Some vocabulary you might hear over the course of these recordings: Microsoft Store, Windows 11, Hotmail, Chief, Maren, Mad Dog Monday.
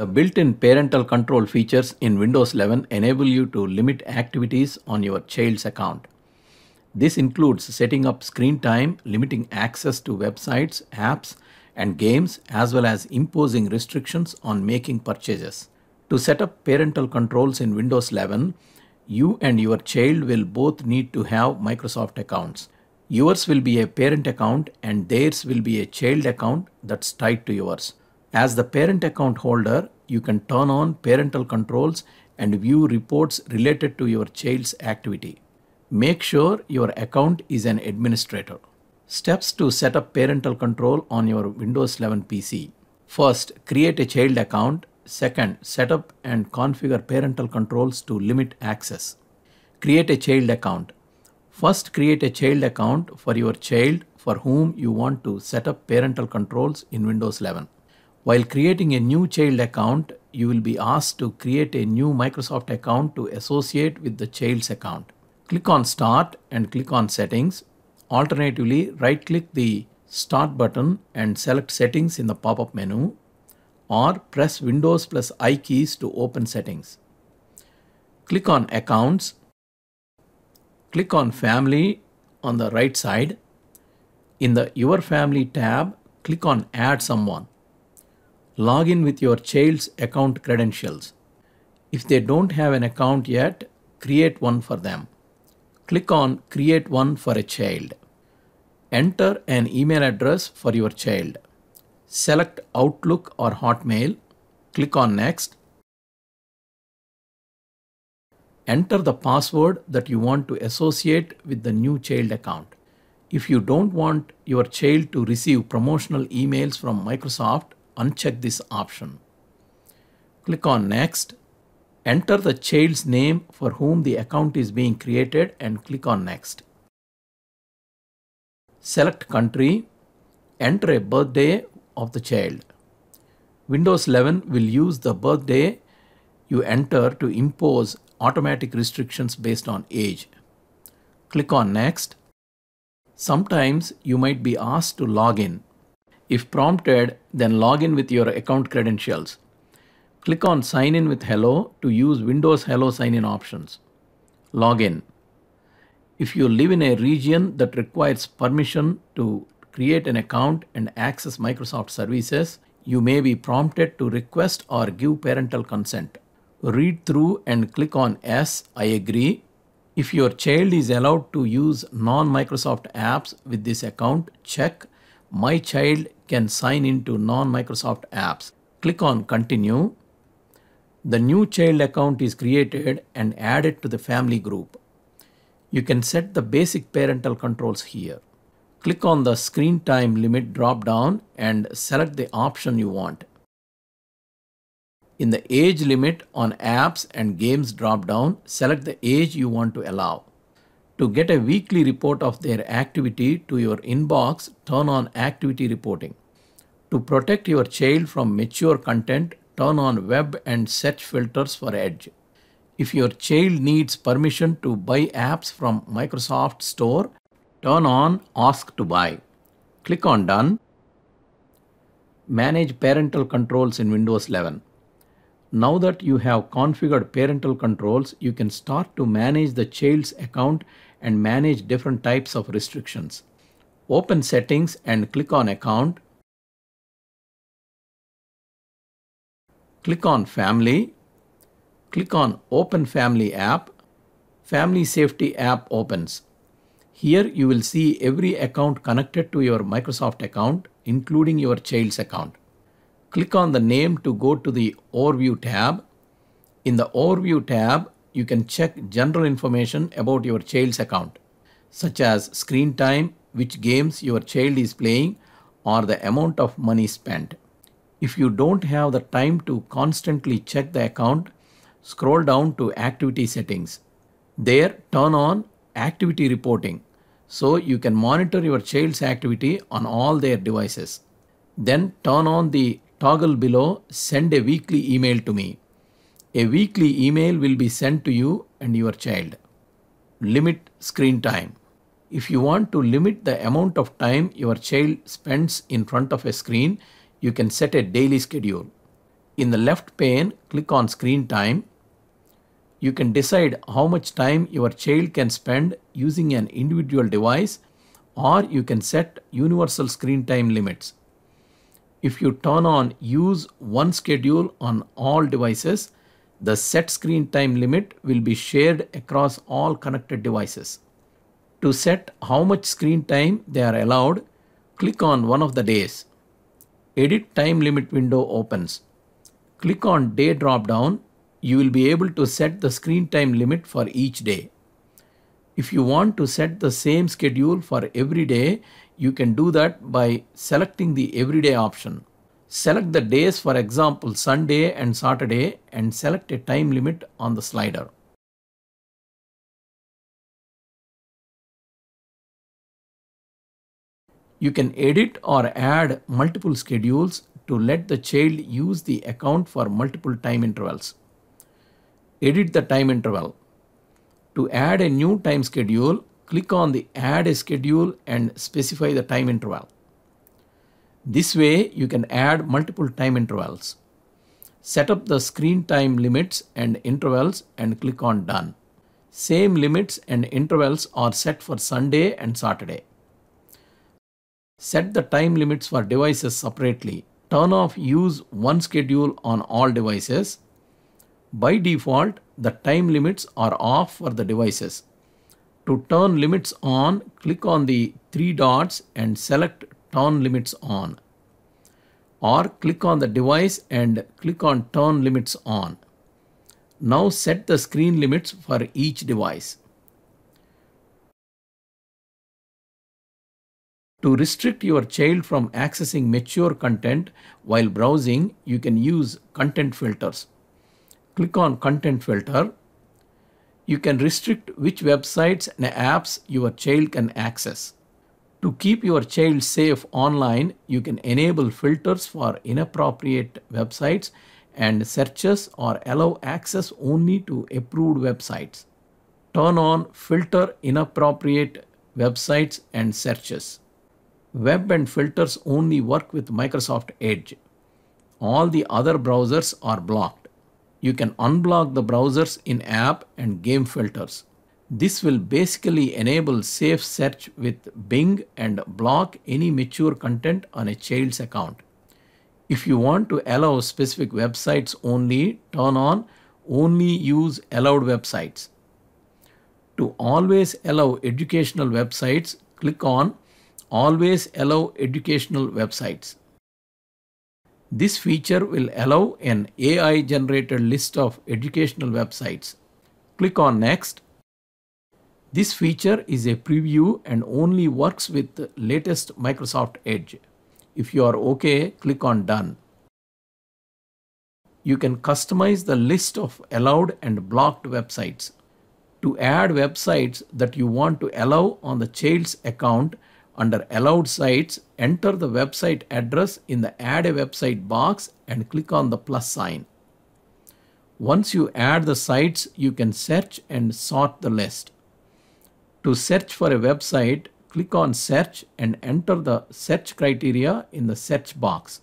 The built-in parental control features in Windows 11 enable you to limit activities on your child's account. This includes setting up screen time, limiting access to websites, apps, and games, as well as imposing restrictions on making purchases. To set up parental controls in Windows 11, you and your child will both need to have Microsoft accounts. Yours will be a parent account and theirs will be a child account that's tied to yours. As the parent account holder, you can turn on parental controls and view reports related to your child's activity. Make sure your account is an administrator. Steps to set up parental control on your Windows 11 PC. First, create a child account. Second, set up and configure parental controls to limit access. Create a child account. First, create a child account for your child for whom you want to set up parental controls in Windows 11. While creating a new child account, you will be asked to create a new Microsoft account to associate with the child's account. Click on Start and click on Settings. Alternatively, right-click the Start button and select Settings in the pop-up menu, or press Windows plus I keys to open Settings. Click on Accounts. Click on Family on the right side. In the Your Family tab, click on Add Someone. Log in with your child's account credentials. If they don't have an account yet, create one for them. Click on Create one for a child. Enter an email address for your child. Select Outlook or Hotmail. Click on Next. Enter the password that you want to associate with the new child account. If you don't want your child to receive promotional emails from Microsoft, uncheck this option. Click on Next. Enter the child's name for whom the account is being created and click on Next. Select Country. Enter a birthday of the child. Windows 11 will use the birthday you enter to impose automatic restrictions based on age. Click on Next. Sometimes you might be asked to log in. If prompted, then log in with your account credentials. Click on Sign in with Hello to use Windows Hello sign-in options. Log in. If you live in a region that requires permission to create an account and access Microsoft services, you may be prompted to request or give parental consent. Read through and click on Yes, I agree. If your child is allowed to use non-Microsoft apps with this account, check My child can sign into non-Microsoft apps. Click on Continue. The new child account is created and added to the family group. You can set the basic parental controls here. Click on the Screen Time Limit drop-down and select the option you want. In the Age Limit on Apps and Games drop-down, select the age you want to allow. To get a weekly report of their activity to your inbox, turn on Activity Reporting. To protect your child from mature content, turn on web and search filters for Edge. If your child needs permission to buy apps from Microsoft Store, turn on Ask to Buy. Click on Done. Manage parental controls in Windows 11. Now that you have configured parental controls, you can start to manage the child's account and manage different types of restrictions. Open Settings and click on Account. Click on Family. Click on Open Family app. Family Safety app opens. Here you will see every account connected to your Microsoft account, including your child's account. Click on the name to go to the Overview tab. In the Overview tab, you can check general information about your child's account, such as screen time, which games your child is playing, or the amount of money spent. If you don't have the time to constantly check the account, scroll down to Activity Settings. There, turn on Activity Reporting so you can monitor your child's activity on all their devices. Then turn on the toggle below Send a weekly email to me. A weekly email will be sent to you and your child. Limit screen time. If you want to limit the amount of time your child spends in front of a screen, you can set a daily schedule. In the left pane, click on Screen Time. You can decide how much time your child can spend using an individual device, or you can set universal screen time limits. If you turn on Use One Schedule on all devices, the set screen time limit will be shared across all connected devices. To set how much screen time they are allowed, click on one of the days. Edit Time Limit window opens. Click on Day drop-down. You will be able to set the screen time limit for each day. If you want to set the same schedule for every day, you can do that by selecting the Everyday option. Select the days, for example, Sunday and Saturday, and select a time limit on the slider. You can edit or add multiple schedules to let the child use the account for multiple time intervals. Edit the time interval. To add a new time schedule, click on the Add a Schedule and specify the time interval. This way, you can add multiple time intervals. Set up the screen time limits and intervals and click on Done. Same limits and intervals are set for Sunday and Saturday. Set the time limits for devices separately. Turn off Use One Schedule on all devices. By default, the time limits are off for the devices. To turn limits on, click on the three dots and select Turn Limits On. Or click on the device and click on Turn Limits On. Now set the screen limits for each device. To restrict your child from accessing mature content while browsing, you can use content filters. Click on Content Filter. You can restrict which websites and apps your child can access. To keep your child safe online, you can enable filters for inappropriate websites and searches, or allow access only to approved websites. Turn on Filter Inappropriate Websites and Searches. Web and filters only work with Microsoft Edge. All the other browsers are blocked. You can unblock the browsers in app and game filters. This will basically enable safe search with Bing and block any mature content on a child's account. If you want to allow specific websites only, turn on Only Use Allowed Websites. To always allow educational websites, click on Always Allow Educational Websites. This feature will allow an AI-generated list of educational websites. Click on Next. This feature is a preview and only works with the latest Microsoft Edge. If you are OK, click on Done. You can customize the list of allowed and blocked websites. To add websites that you want to allow on the child's account, under Allowed Sites, enter the website address in the Add a Website box and click on the plus sign. Once you add the sites, you can search and sort the list. To search for a website, click on Search and enter the search criteria in the search box.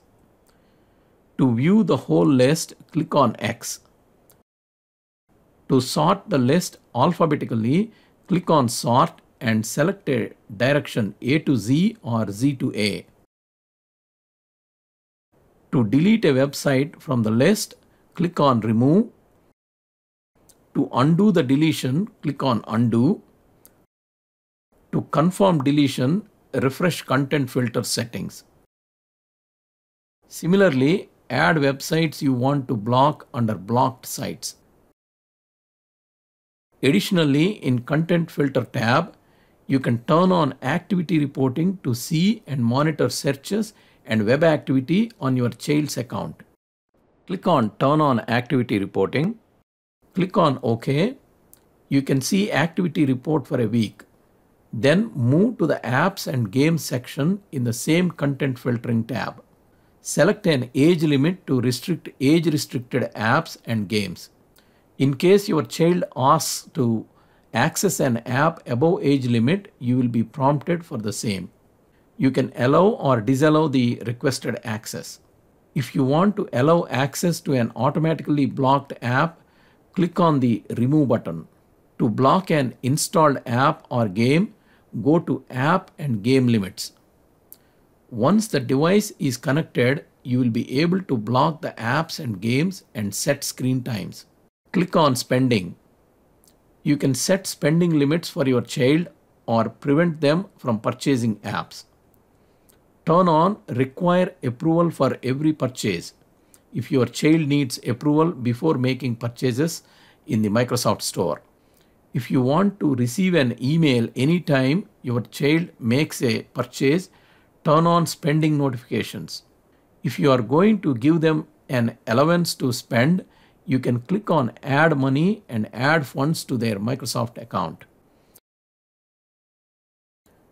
To view the whole list, click on X. To sort the list alphabetically, click on Sort and select a direction A to Z or Z to A. To delete a website from the list, click on Remove. To undo the deletion, click on Undo. To confirm deletion, refresh Content Filter settings. Similarly, add websites you want to block under Blocked Sites. Additionally, in Content Filter tab, you can turn on activity reporting to see and monitor searches and web activity on your child's account. Click on Turn on Activity Reporting. Click on OK. You can see activity report for a week. Then move to the Apps and Games section in the same Content Filtering tab. Select an age limit to restrict age-restricted apps and games. In case your child asks to access an app above age limit, you will be prompted for the same. You can allow or disallow the requested access. If you want to allow access to an automatically blocked app, click on the Remove button. To block an installed app or game, go to App and Game Limits. Once the device is connected, you will be able to block the apps and games and set screen times. Click on Spending. You can set spending limits for your child or prevent them from purchasing apps. Turn on Require Approval for every purchase if your child needs approval before making purchases in the Microsoft Store. If you want to receive an email anytime your child makes a purchase, turn on spending notifications. If you are going to give them an allowance to spend, you can click on Add Money and add funds to their Microsoft account.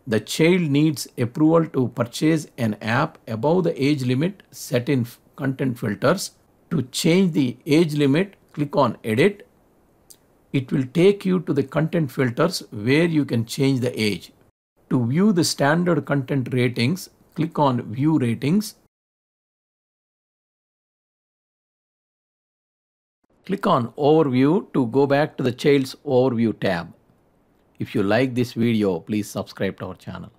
The child needs approval to purchase an app above the age limit set in content filters. To change the age limit, click on Edit. It will take you to the content filters where you can change the age. To view the standard content ratings, click on View Ratings. Click on Overview to go back to the Child's Overview tab. If you like this video, please subscribe to our channel.